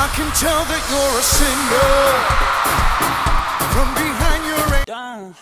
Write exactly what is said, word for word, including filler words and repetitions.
I can tell that you're a singer from behind your radar.